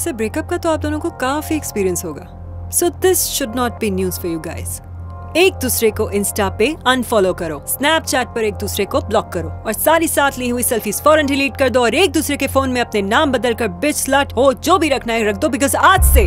से ब्रेकअप का तो आप दोनों को काफी एक्सपीरियंस होगा। So this should not be news for you guys. एक दूसरे को इंस्टा पे अनफॉलो करो, स्नैपचैट पर एक दूसरे को ब्लॉक करो और सारी साथ ली हुई सेल्फीज फौरन डिलीट कर दो और एक दूसरे के फोन में अपने नाम बदल कर बिच स्लट हो जो भी रखना है रख दो, बिकॉज आज से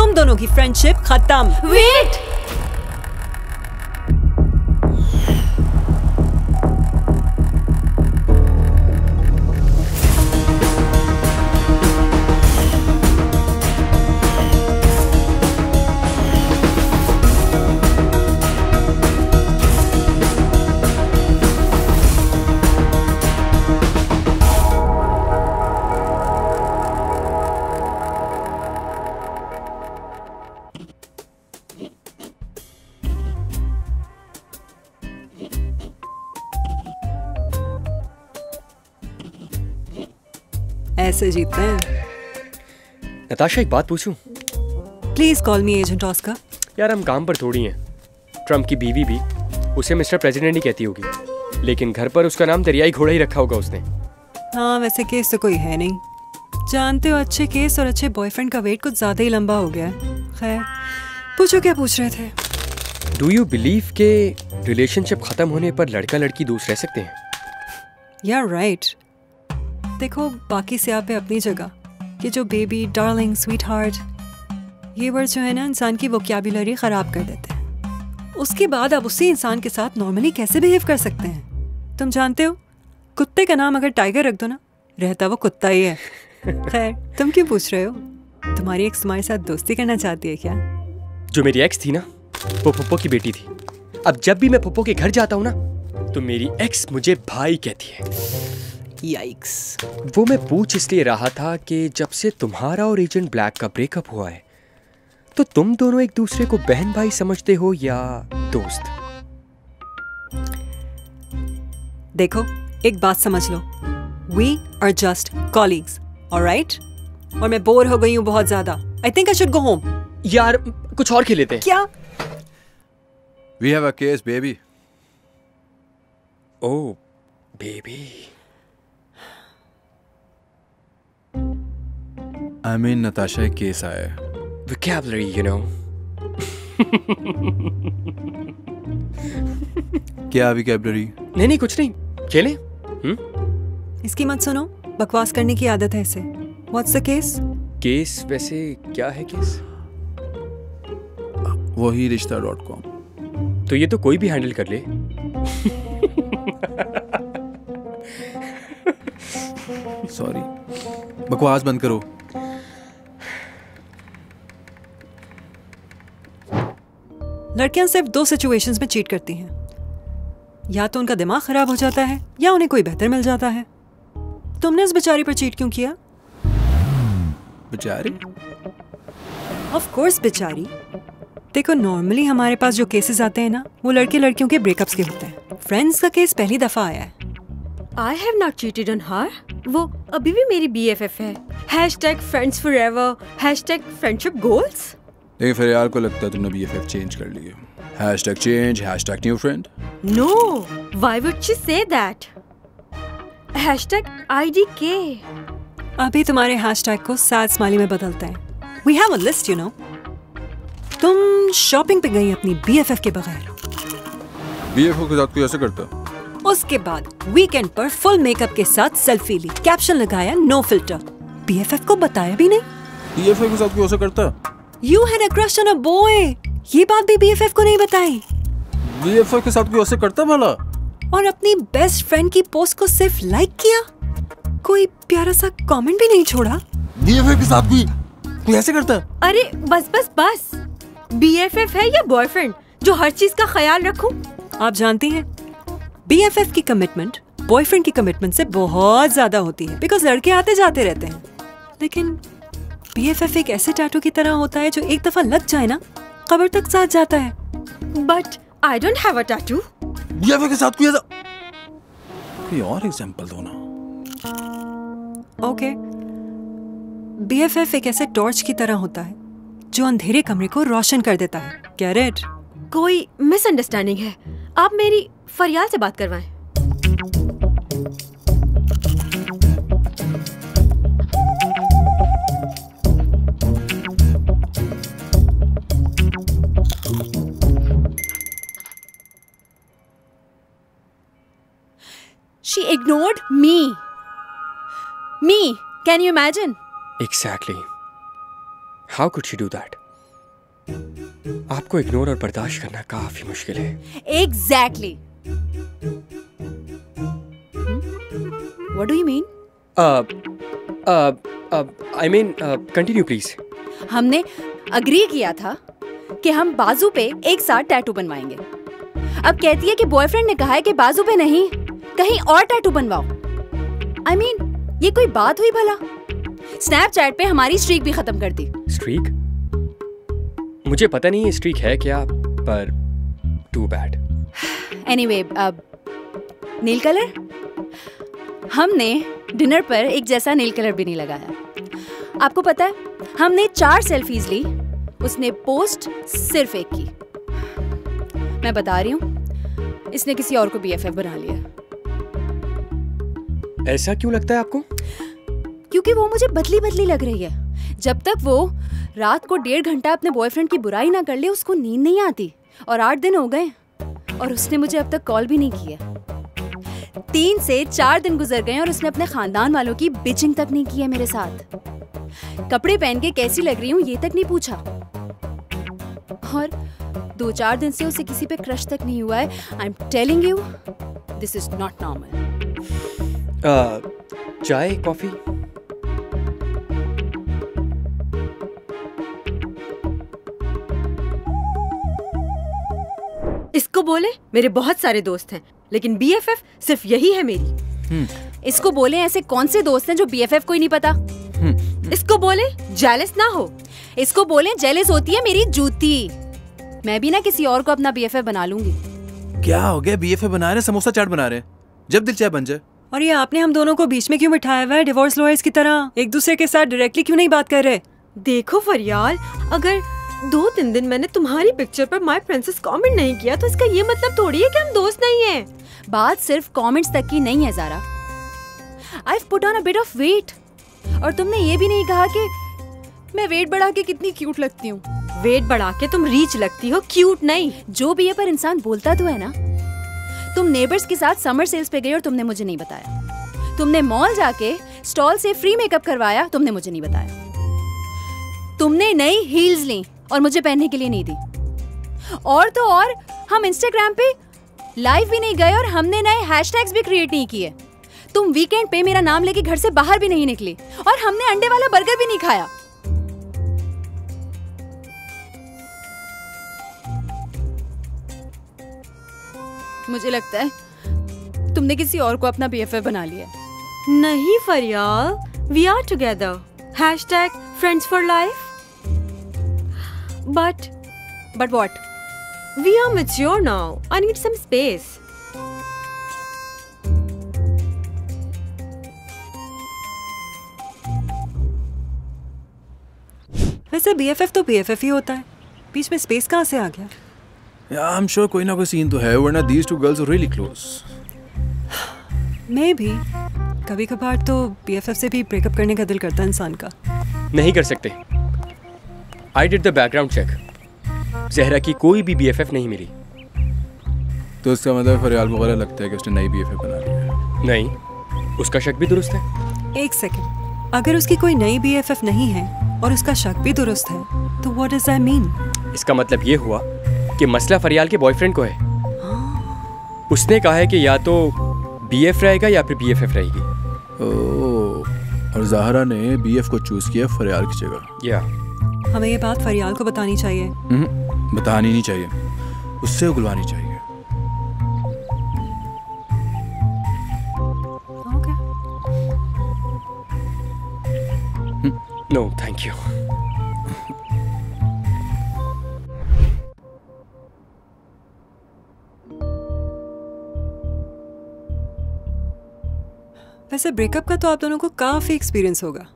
तुम दोनों की फ्रेंडशिप खत्म। वेट, ऐसे जीतते हैं। नताशा एक बात पूछूं? Please call me agent Oscar. यार हम काम पर थोड़ी हैं। ट्रम्प की बीवी भी उसे मिस्टर प्रेसिडेंट ही कहती होगी, लेकिन घर पर उसका नाम दरियाई घोड़ा ही रखा होगा उसने। हाँ वैसे केस तो कोई है नहीं, जानते हो अच्छे केस और अच्छे बॉयफ्रेंड का वेट कुछ ज्यादा ही लंबा हो गया। खैर पूछो क्या पूछ रहे थे। डू यू बिलीव के रिलेशनशिप खत्म होने पर लड़का लड़की दोस्त रह सकते हैं? यार राइट, देखो बाकी से आप अपनी जगह कि जो बेबी, डार्लिंग, स्वीटहार्ट, ये वर्ड जो है ना इंसान की वोकैबुलरी खराब कर देते हैं। उसके बाद आप उसी इंसान के साथ नॉर्मली कैसे बिहेव कर सकते हैं? तुम जानते हो कुत्ते का नाम अगर टाइगर रख दो ना, रहता वो कुत्ता ही है। खैर तुम क्यों पूछ रहे हो? तुम्हारी एक्स तुम्हारे साथ दोस्ती करना चाहती है क्या? जो मेरी एक्स थी ना वो पप्पो की बेटी थी। अब जब भी मैं पप्पो के घर जाता हूँ ना तो मेरी एक्स मुझे भाई कहती है। याइक्स। वो मैं पूछ इसलिए रहा था कि जब से तुम्हारा और एजेंट ब्लैक का ब्रेकअप हुआ है तो तुम दोनों एक दूसरे को बहन भाई समझते हो या दोस्त? देखो एक बात समझ लो, we are just colleagues, alright? और मैं बोर हो गई हूँ बहुत ज्यादा। I think I should go home. यार कुछ और खेल लेते हैं क्या? We have a case baby. Oh baby, I mean, Natasha एक केस आया है। Vocabulary, you know. क्या vocabulary? नहीं नहीं कुछ नहीं, खेलें? इसकी मत सुनो, बकवास करने की आदत है इसे। What's the case? केस वैसे क्या है केस? वही रिश्ता.com। तो ये तो कोई भी हैंडल कर ले। सॉरी, बकवास बंद करो। लड़कियां सिर्फ दो सिचुएशंस में चीट करती हैं, या तो उनका दिमाग खराब हो जाता है या उन्हें कोई बेहतर मिल जाता है। तुमने इस बेचारी पर चीट क्यों किया? बेचारी? ऑफ कोर्स बेचारी। देखो नॉर्मली हमारे पास जो केसेस आते हैं ना वो लड़के लड़कियों के ब्रेकअप्स के होते हैं। फ्रेंड्स का केस पहली दफा आया है। I have not cheated on her. वो अभी भी मेरी BFF है। #friendsforever, #friendshipgoals। देखिए फरियाल को लगता है तुमने BFF चेंज कर ली है। #change, #new friend। No, why would she say that? #IDK। अभी तुम्हारे हैशटैग को sad smiley में बदलते हैं। We have a list, you know. तुम शॉपिंग पे गई अपनी BFF के बगैर। BFF के साथ कोई ऐसे करता? उसके बाद वीकेंड पर फुल मेकअप के साथ सेल्फी ली, कैप्शन लगाया नो फिल्टर, BFF को बताया भी नहीं। BFF के साथ कोई ऐसा करता? You had a crush on a boy, ये बात भी BFF को नहीं बताई। BFF के साथ कोई ऐसा करता भला? और अपनी बेस्ट फ्रेंड की पोस्ट को सिर्फ लाइक किया, कोई प्यारा सा कमेंट भी नहीं छोड़ा। BFF के साथ कोई ऐसा करता? अरे बस बस बस, BFF है या बॉयफ्रेंड जो हर चीज का ख्याल रखूं? आप जानती हैं BFF की कमिटमेंट बॉयफ्रेंड की कमिटमेंट से बहुत ज्यादा होती है, बिकॉज लड़के आते जाते रहते हैं। लेकिन BFF एक ऐसे टैटू की तरह होता है जो एक दफा लग जाए ना कब्र तक साथ जाता है। But I don't have a tattoo. BFF के साथ कोई और एग्जांपल दो ना। ओके, BFF एक ऐसे टॉर्च की तरह होता है जो अंधेरे कमरे को रोशन कर देता है। क्या रेड? कोई मिसअंडरस्टैंडिंग है, आप मेरी फरियाल से बात करवाएं। ignored me. Me. Can you imagine? Exactly. How could she do that? आपको इग्नोर और बर्दाश्त करना काफी मुश्किल है. Exactly. What do you mean? I mean, continue please. हमने अग्री किया था कि हम बाजू पे एक साथ टैटू बनवाएंगे. अब कहती है कि बॉयफ्रेंड ने कहा है कि बाजू पे नहीं, कहीं और टैटू बनवाओ. I mean, ये कोई बात हुई भला? स्नैपचैट पे हमारी स्ट्रीक भी खत्म कर दी. स्ट्रीक? मुझे पता नहीं ये स्ट्रीक है क्या, पर टू बैड. एनीवे, अब नील कलर, हमने डिनर पर एक जैसा नील कलर भी नहीं लगाया. आपको पता है हमने 4 सेल्फीज ली, उसने पोस्ट सिर्फ एक की. मैं बता रही हूँ, इसने किसी और को BFF बना लिया. ऐसा क्यों लगता है आपको? क्योंकि वो मुझे बदली बदली लग रही है. जब तक वो रात को 1.5 घंटा अपने बॉयफ्रेंड की बुराई ना कर ले, उसको नींद नहीं आती. और 8 दिन हो गए और उसने मुझे अब तक कॉल भी नहीं किया. 3 से 4 दिन गुजर गए और उसने अपने खानदान वालों की बिचिंग तक नहीं की है मेरे साथ. कपड़े पहन के कैसी लग रही हूँ ये तक नहीं पूछा. और 2-4 दिन से उसे किसी पे क्रश तक नहीं हुआ है. I am telling you, this is not normal. चाय कॉफी? इसको बोले मेरे बहुत सारे दोस्त हैं, लेकिन BFF सिर्फ यही है मेरी. इसको बोले ऐसे कौन से दोस्त हैं जो BFF को ही नहीं पता. इसको बोले जेलस ना हो. इसको बोले जेलस होती है मेरी जूती. मैं भी ना किसी और को अपना BFF बना लूंगी. क्या हो गया? BFF बना रहे, समोसा चाट बना रहे, जब दिल चाहे बन जाए. और ये आपने हम दोनों को बीच में क्यों बिठाया हुआ है? डिवोर्स लॉयर्स की तरह एक दूसरे के साथ डायरेक्टली क्यों नहीं बात कर रहे? देखो फरियाल, अगर 2-3 दिन मैंने तुम्हारी पिक्चर पर माय प्रिंसेस कमेंट नहीं किया तो इसका ये मतलब थोड़ी है कि हम दोस्त नहीं हैं। बात सिर्फ कमेंट्स तक की नहीं है Zaara. I've put on a bit of weight. और तुमने ये भी नहीं कहा कि मैं वेट बढ़ा के कितनी क्यूट लगती हूँ. वेट बढ़ा के तुम रीच लगती हो, क्यूट नहीं. जो भी है, पर इंसान बोलता तो है ना. तुम नेबर्स के साथ समर सेल्स पे गई और तुमने मुझे नहीं बताया. तुमने मॉल जाके स्टॉल से फ्री मेकअप करवाया, तुमने मुझे नहीं बताया. तुमने नई हील्स ली और मुझे पहनने के लिए नहीं दी. और तो और हम इंस्टाग्राम पे लाइव भी नहीं गए और हमने नए हैशटैग्स भी क्रिएट नहीं किए. तुम वीकेंड पे मेरा नाम लेके घर से बाहर भी नहीं निकली और हमने अंडे वाला बर्गर भी नहीं खाया. मुझे लगता है तुमने किसी और को अपना BFF बना लिया. नहीं Faryal, we are together. Hashtag friends for life. But what? We are mature now. I need some space. वैसे BFF तो BFF ही होता है. बीच में space कहाँ से आ गया? Yeah, I'm sure कोई ना कोई scene तो है, वरना these two girls are really close. Maybe. कभी कभार तो BFF से भी breakup करने का दिल करता है इंसान का. नहीं कर सकते. I did the background check. Zahra की कोई भी BFF नहीं मिली. तो इसका मतलब फरियाल को गलत लगता है कि उसने नई BFF बना ली. नहीं, उसका शक भी दुरुस्त है. एक सेकंड, अगर उसकी कोई नई BFF नहीं है और उसका शक भी दुरुस्त है तो what does that mean? इसका मतलब ये हुआ कि मसला फरियाल के बॉयफ्रेंड को है. हाँ? उसने कहा है कि या तो BF रहेगा या फिर BFF रहेगी. ओह, और ज़हरा ने BF को चूज किया फरियाल की जगह. या हमें ये बात फरियाल को बतानी चाहिए. बतानी नहीं चाहिए, उससे उगलवानी चाहिए. Okay. No, thank you. वैसे ब्रेकअप का तो आप दोनों को काफी एक्सपीरियंस होगा.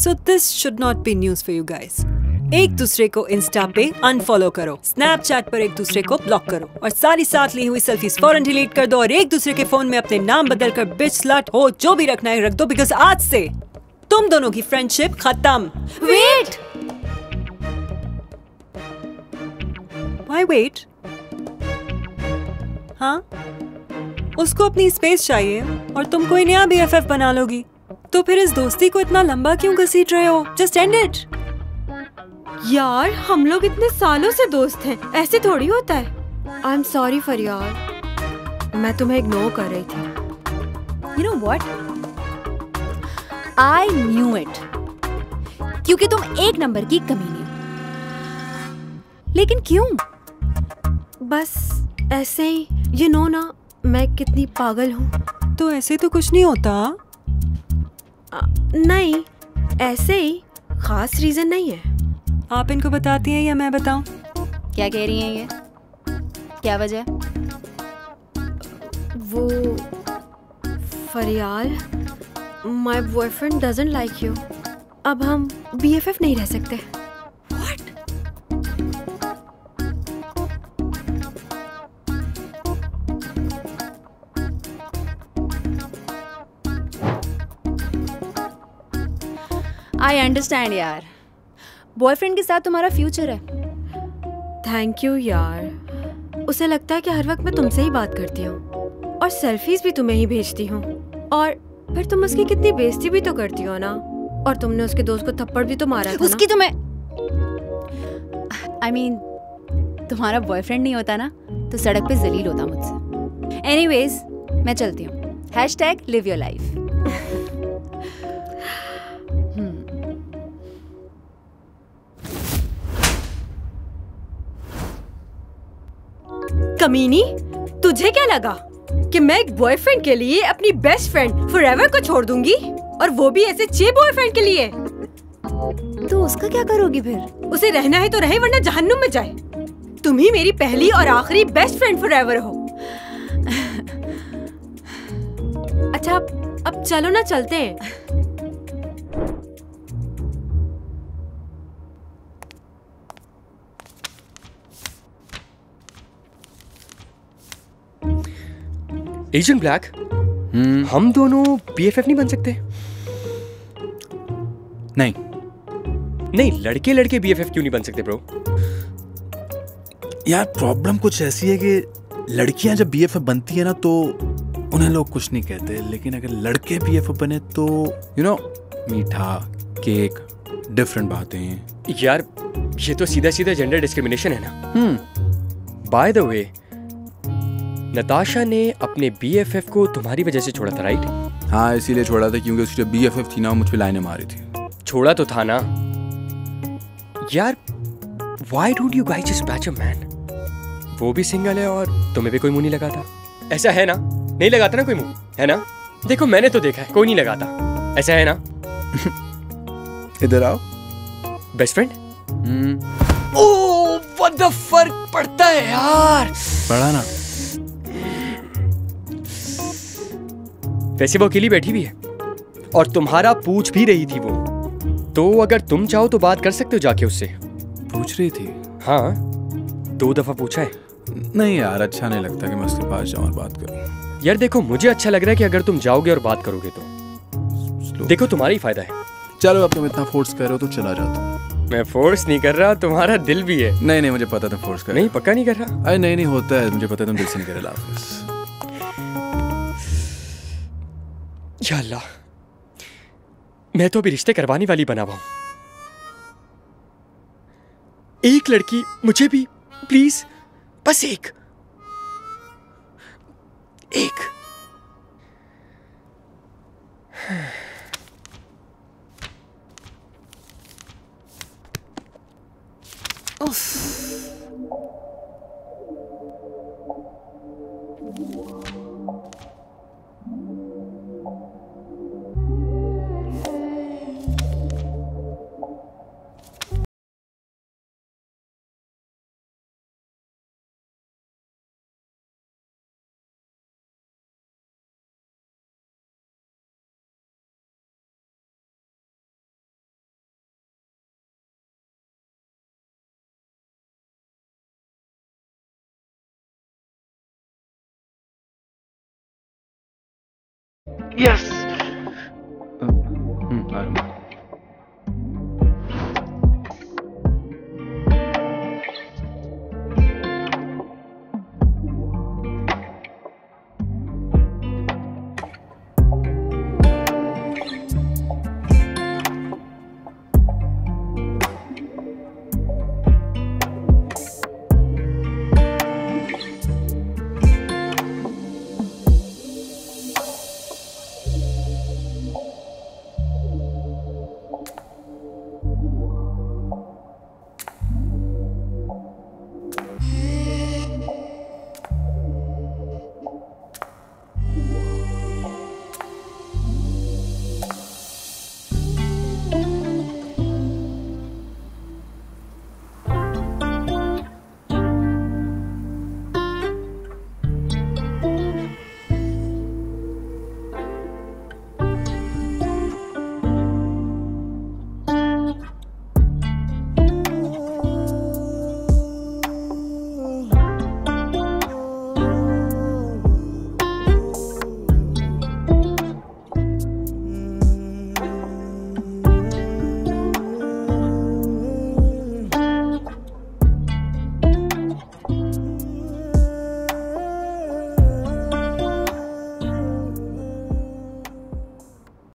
So this should not be news for you guys. एक दूसरे को इंस्टा पे अनफॉलो करो, स्नैपचैट पर एक दूसरे को ब्लॉक करो और सारी साथ ली हुई सेल्फीज फौरन डिलीट कर दो और एक दूसरे के फोन में अपने नाम बदल कर बिच स्लट हो जो भी रखना है रख दो, बिकॉज आज से तुम दोनों की फ्रेंडशिप खत्म. Wait, why wait? हाँ उसको अपनी स्पेस चाहिए और तुम कोई नया BFF बना लोगी। तो फिर इस दोस्ती को इतना लंबा क्यों घसीट रहे हो? Just end it। यार हम लोग इतने सालों से दोस्त हैं, ऐसे थोड़ी होता है। आई एम सॉरी फरियाल, मैं तुम्हें इग्नोर कर रही थी। You know what? I knew it। क्योंकि तुम एक नंबर की कमीनी। लेकिन क्यों? बस ऐसे ही, यू नो ना, मैं कितनी पागल हूँ। तो ऐसे तो कुछ नहीं होता। नहीं, ऐसे ही, खास रीजन नहीं है। आप इनको बताती हैं या मैं बताऊँ? क्या कह रही हैं ये? क्या वजह? वो Faryal, my boyfriend doesn't like you. अब हम BFF नहीं रह सकते। What? I understand यार। बॉयफ्रेंड के साथ तुम्हारा फ्यूचर है। थैंक यू यार। उसे लगता है कि हर वक्त मैं तुमसे ही बात करती हूँ और सेल्फीज भी तुम्हें ही भेजती हूँ। और फिर तुम उसकी कितनी बेइज्जती भी तो करती हो ना। और तुमने उसके दोस्त को थप्पड़ भी तो मारा था। उसकी तुम्हें I mean, तुम्हारा बॉयफ्रेंड नहीं होता ना तो सड़क पे जलील होता मुझसे। Anyways, मैं चलती हूँ। #liveyourlife। कमीनी, तुझे क्या लगा कि मैं एक बॉयफ्रेंड के लिए अपनी बेस्ट फ्रेंड फॉरएवर को छोड़ दूंगी? और वो भी ऐसे छह बॉयफ्रेंड के लिए। तो उसका क्या करोगी फिर? उसे रहना है तो रहे, वरना जहन्नुम में जाए। तुम ही मेरी पहली और आखिरी बेस्ट फ्रेंड फॉरएवर हो। अच्छा अब चलो ना, चलते हैं। एजेंट ब्लैक, हम दोनों BFF नहीं बन सकते? नहीं, लड़के BFF क्यों नहीं बन सकते ब्रो? यार प्रॉब्लम कुछ ऐसी है कि लड़कियां जब BFF बनती है ना तो उन्हें लोग कुछ नहीं कहते, लेकिन अगर लड़के BFF बने तो यू नो, मीठा केक, डिफरेंट बातें। यार ये तो सीधा सीधा जेंडर डिस्क्रिमिनेशन है ना। बाय द वे, नताशा ने अपने BFF को तुम्हारी वजह से छोड़ा था, राइट? हाँ, इसीलिए छोड़ा था क्योंकि उसकी BFF थी ना, मुझ पे लाइनें मारी थी। छोड़ा तो था ना यार। Why don't you guys just match a man? वो भी सिंगल है और तुम्हें भी कोई मुंह नहीं लगाता, ऐसा है ना? नहीं लगाता ना कोई मुंह, है ना? देखो मैंने तो देखा है, कोई नहीं लगाता, ऐसा है ना? इधर आओ बेस्ट फ्रेंड। What the फर्क पड़ता है यार, पड़ा ना। वैसे वो अकेली बैठी भी है और तुम्हारा पूछ भी रही थी वो, तो अगर तुम चाहो तो बात कर सकते हो जाके उससे। पूछ रही थी? हाँ, 2 दफा पूछा है। नहीं यार, अच्छा नहीं लगता कि मैं उसके पास जाऊँ और बात करूँ। यार देखो, मुझे अच्छा लग रहा है कि अगर तुम जाओगे और बात करोगे तो देखो तुम्हारा ही फायदा है। चलो, अब तुम इतना फोर्स कर रहे हो तो चला जाता हूँ। मैं फोर्स नहीं कर रहा, तुम्हारा दिल भी है। नहीं, मुझे पता तुम फोर्स कर रहे हो। नहीं, पक्का नहीं कर रहा। अरे नहीं होता है, मुझे पता तुम दिल से नहीं कर रहे। लाफिस या अल्लाह, मैं तो अभी रिश्ते करवाने वाली बना हुआ हूं। एक लड़की मुझे भी प्लीज, बस एक। Yes.